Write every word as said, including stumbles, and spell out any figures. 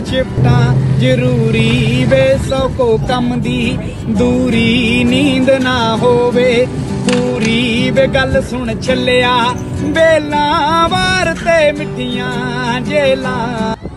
चिपटा जरूरी वे सौ को कम दी दूरी नींद ना होवे पूरी वे गल सुन छलिया बेला वारते मिट्टियां जेला।